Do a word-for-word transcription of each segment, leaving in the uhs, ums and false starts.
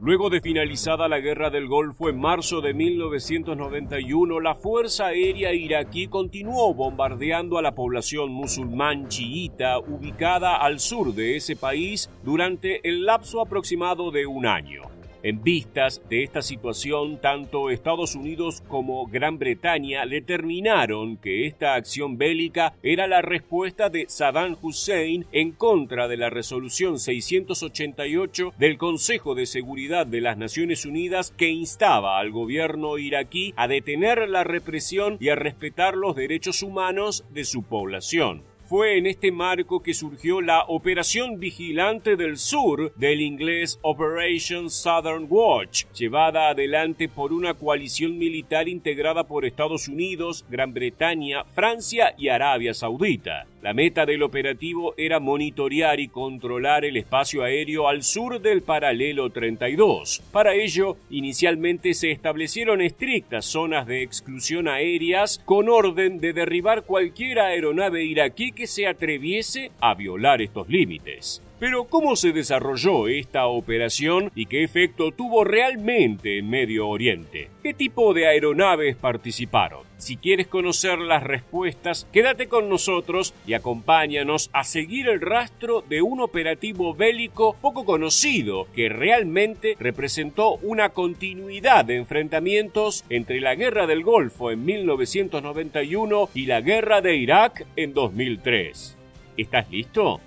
Luego de finalizada la Guerra del Golfo en marzo de mil novecientos noventa y uno, la Fuerza Aérea iraquí continuó bombardeando a la población musulmán chiita ubicada al sur de ese país durante el lapso aproximado de un año. En vistas de esta situación, tanto Estados Unidos como Gran Bretaña determinaron que esta acción bélica era la respuesta de Saddam Hussein en contra de la Resolución seiscientos ochenta y ocho del Consejo de Seguridad de las Naciones Unidas, que instaba al gobierno iraquí a detener la represión y a respetar los derechos humanos de su población. Fue en este marco que surgió la Operación Vigilante del Sur, del inglés Operation Southern Watch, llevada adelante por una coalición militar integrada por Estados Unidos, Gran Bretaña, Francia y Arabia Saudita. La meta del operativo era monitorear y controlar el espacio aéreo al sur del Paralelo treinta y dos. Para ello, inicialmente se establecieron estrictas zonas de exclusión aéreas con orden de derribar cualquier aeronave iraquí que se atreviese a violar estos límites. Pero, ¿cómo se desarrolló esta operación y qué efecto tuvo realmente en Medio Oriente? ¿Qué tipo de aeronaves participaron? Si quieres conocer las respuestas, quédate con nosotros y acompáñanos a seguir el rastro de un operativo bélico poco conocido que realmente representó una continuidad de enfrentamientos entre la Guerra del Golfo en mil novecientos noventa y uno y la Guerra de Irak en dos mil tres. ¿Estás listo?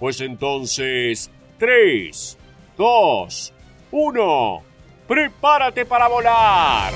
Pues entonces, tres, dos, uno, ¡prepárate para volar!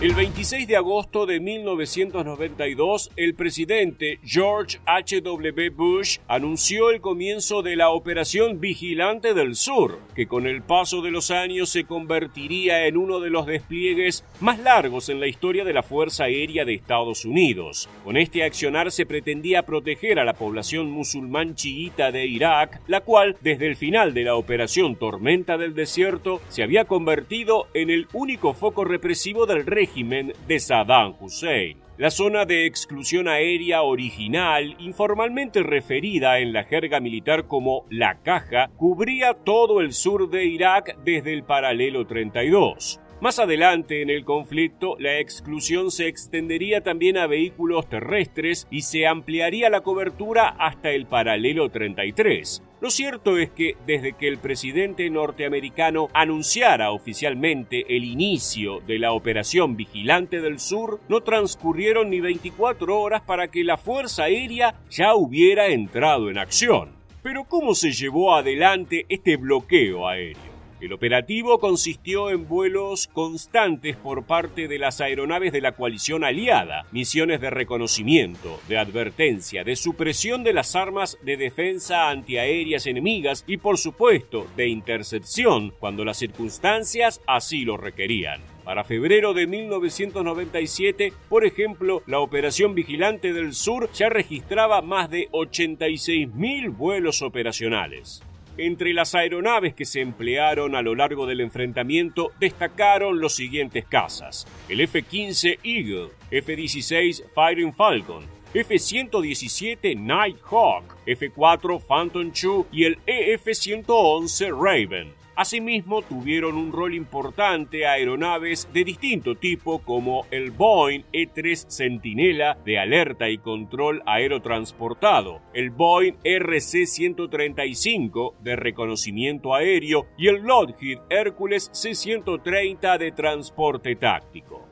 El veintiséis de agosto de mil novecientos noventa y dos, el presidente George H. W. Bush anunció el comienzo de la Operación Vigilante del Sur, que con el paso de los años se convertiría en uno de los despliegues más largos en la historia de la Fuerza Aérea de Estados Unidos. Con este accionar se pretendía proteger a la población musulmán chiita de Irak, la cual, desde el final de la Operación Tormenta del Desierto, se había convertido en el único foco represivo del régimen de Saddam Hussein. La zona de exclusión aérea original, informalmente referida en la jerga militar como la Caja, cubría todo el sur de Irak desde el Paralelo treinta y dos. Más adelante en el conflicto, la exclusión se extendería también a vehículos terrestres y se ampliaría la cobertura hasta el Paralelo treinta y tres. Lo cierto es que desde que el presidente norteamericano anunciara oficialmente el inicio de la Operación Vigilante del Sur, no transcurrieron ni veinticuatro horas para que la Fuerza Aérea ya hubiera entrado en acción. Pero ¿cómo se llevó adelante este bloqueo aéreo? El operativo consistió en vuelos constantes por parte de las aeronaves de la coalición aliada, misiones de reconocimiento, de advertencia, de supresión de las armas de defensa antiaéreas enemigas y, por supuesto, de intercepción cuando las circunstancias así lo requerían. Para febrero de mil novecientos noventa y siete, por ejemplo, la Operación Vigilante del Sur ya registraba más de ochenta y seis mil vuelos operacionales. Entre las aeronaves que se emplearon a lo largo del enfrentamiento destacaron los siguientes cazas: el F quince Eagle, F dieciséis Fighting Falcon, F ciento diecisiete Nighthawk, F cuatro Phantom dos y el E F ciento once Raven. Asimismo, tuvieron un rol importante aeronaves de distinto tipo como el Boeing E tres Sentinela de alerta y control aerotransportado, el Boeing R C ciento treinta y cinco de reconocimiento aéreo y el Lockheed Hércules C ciento treinta de transporte táctico.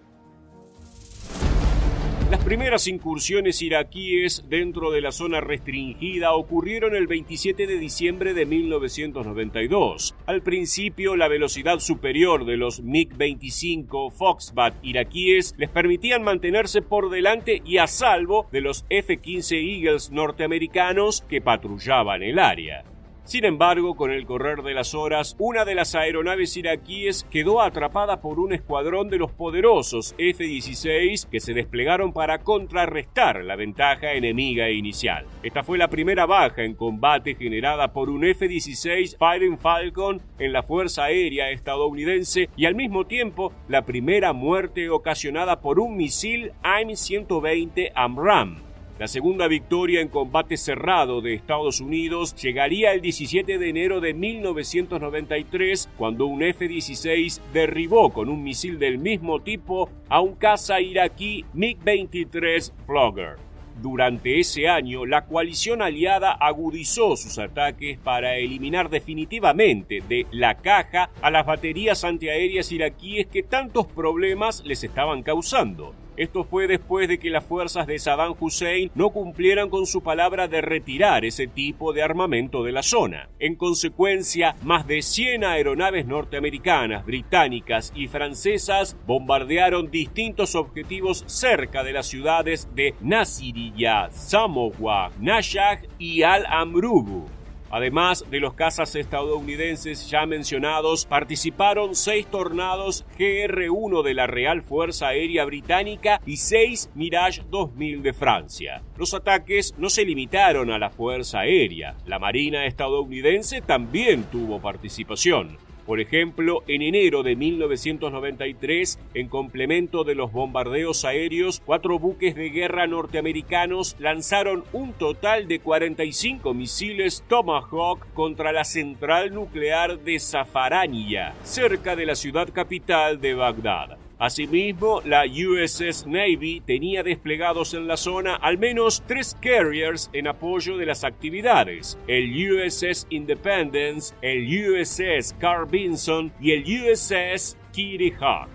Las primeras incursiones iraquíes dentro de la zona restringida ocurrieron el veintisiete de diciembre de mil novecientos noventa y dos. Al principio, la velocidad superior de los MiG veinticinco Foxbat iraquíes les permitían mantenerse por delante y a salvo de los F quince Eagles norteamericanos que patrullaban el área. Sin embargo, con el correr de las horas, una de las aeronaves iraquíes quedó atrapada por un escuadrón de los poderosos F dieciséis que se desplegaron para contrarrestar la ventaja enemiga inicial. Esta fue la primera baja en combate generada por un F dieciséis Fighting Falcon en la Fuerza Aérea estadounidense y al mismo tiempo la primera muerte ocasionada por un misil A I M ciento veinte AMRAAM. La segunda victoria en combate cerrado de Estados Unidos llegaría el diecisiete de enero de mil novecientos noventa y tres, cuando un F dieciséis derribó con un misil del mismo tipo a un caza iraquí MiG veintitrés Flogger. Durante ese año, la coalición aliada agudizó sus ataques para eliminar definitivamente de la caja a las baterías antiaéreas iraquíes que tantos problemas les estaban causando. Esto fue después de que las fuerzas de Saddam Hussein no cumplieran con su palabra de retirar ese tipo de armamento de la zona. En consecuencia, más de cien aeronaves norteamericanas, británicas y francesas bombardearon distintos objetivos cerca de las ciudades de Nasiriyah, Samawah, Najaf y Al-Amrugu. Además de los cazas estadounidenses ya mencionados, participaron seis Tornados G R uno de la Real Fuerza Aérea Británica y seis Mirage dos mil de Francia. Los ataques no se limitaron a la Fuerza Aérea. La Marina estadounidense también tuvo participación. Por ejemplo, en enero de mil novecientos noventa y tres, en complemento de los bombardeos aéreos, cuatro buques de guerra norteamericanos lanzaron un total de cuarenta y cinco misiles Tomahawk contra la central nuclear de Safarania, cerca de la ciudad capital de Bagdad. Asimismo, la U S S Navy tenía desplegados en la zona al menos tres carriers en apoyo de las actividades: el U S S Independence, el U S S Carl Vinson y el U S S Kitty Hawk.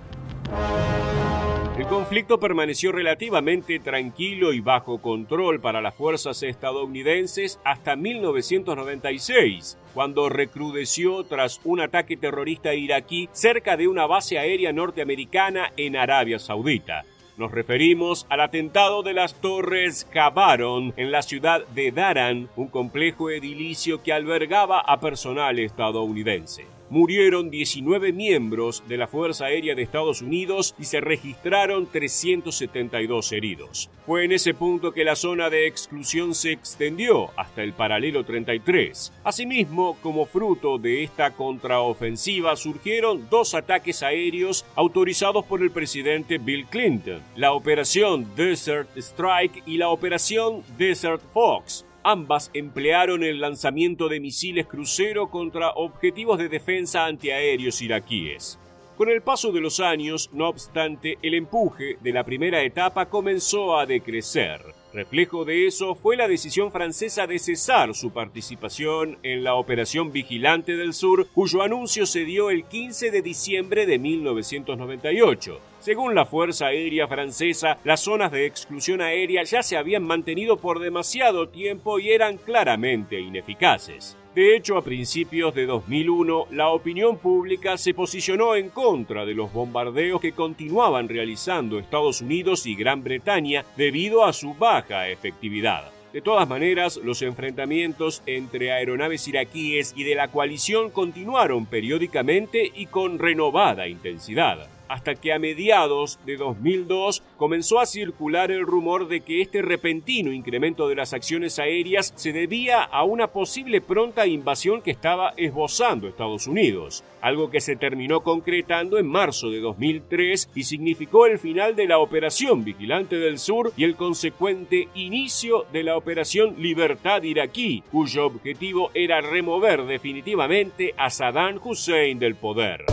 El conflicto permaneció relativamente tranquilo y bajo control para las fuerzas estadounidenses hasta mil novecientos noventa y seis, cuando recrudeció tras un ataque terrorista iraquí cerca de una base aérea norteamericana en Arabia Saudita. Nos referimos al atentado de las Torres Javaron en la ciudad de Daran, un complejo edilicio que albergaba a personal estadounidense. Murieron diecinueve miembros de la Fuerza Aérea de Estados Unidos y se registraron trescientos setenta y dos heridos. Fue en ese punto que la zona de exclusión se extendió hasta el Paralelo treinta y tres. Asimismo, como fruto de esta contraofensiva, surgieron dos ataques aéreos autorizados por el presidente Bill Clinton: la Operación Desert Strike y la Operación Desert Fox. Ambas emplearon el lanzamiento de misiles crucero contra objetivos de defensa antiaéreos iraquíes. Con el paso de los años, no obstante, el empuje de la primera etapa comenzó a decrecer. Reflejo de eso fue la decisión francesa de cesar su participación en la Operación Vigilante del Sur, cuyo anuncio se dio el quince de diciembre de mil novecientos noventa y ocho. Según la Fuerza Aérea Francesa, las zonas de exclusión aérea ya se habían mantenido por demasiado tiempo y eran claramente ineficaces. De hecho, a principios de dos mil uno, la opinión pública se posicionó en contra de los bombardeos que continuaban realizando Estados Unidos y Gran Bretaña debido a su baja efectividad. De todas maneras, los enfrentamientos entre aeronaves iraquíes y de la coalición continuaron periódicamente y con renovada intensidad, hasta que a mediados de dos mil dos comenzó a circular el rumor de que este repentino incremento de las acciones aéreas se debía a una posible pronta invasión que estaba esbozando Estados Unidos, algo que se terminó concretando en marzo de dos mil tres y significó el final de la Operación Vigilante del Sur y el consecuente inicio de la Operación Libertad Iraquí, cuyo objetivo era remover definitivamente a Saddam Hussein del poder.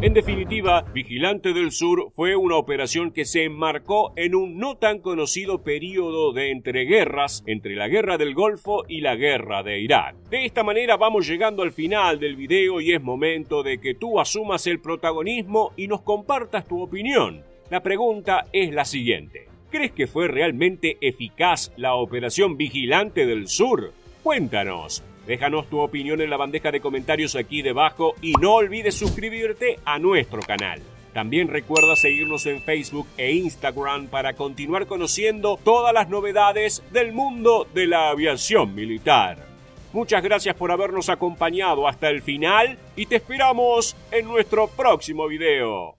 En definitiva, Vigilante del Sur fue una operación que se enmarcó en un no tan conocido periodo de entreguerras entre la Guerra del Golfo y la Guerra de Irak. De esta manera vamos llegando al final del video y es momento de que tú asumas el protagonismo y nos compartas tu opinión. La pregunta es la siguiente: ¿crees que fue realmente eficaz la Operación Vigilante del Sur? Cuéntanos. Déjanos tu opinión en la bandeja de comentarios aquí debajo y no olvides suscribirte a nuestro canal. También recuerda seguirnos en Facebook e Instagram para continuar conociendo todas las novedades del mundo de la aviación militar. Muchas gracias por habernos acompañado hasta el final y te esperamos en nuestro próximo video.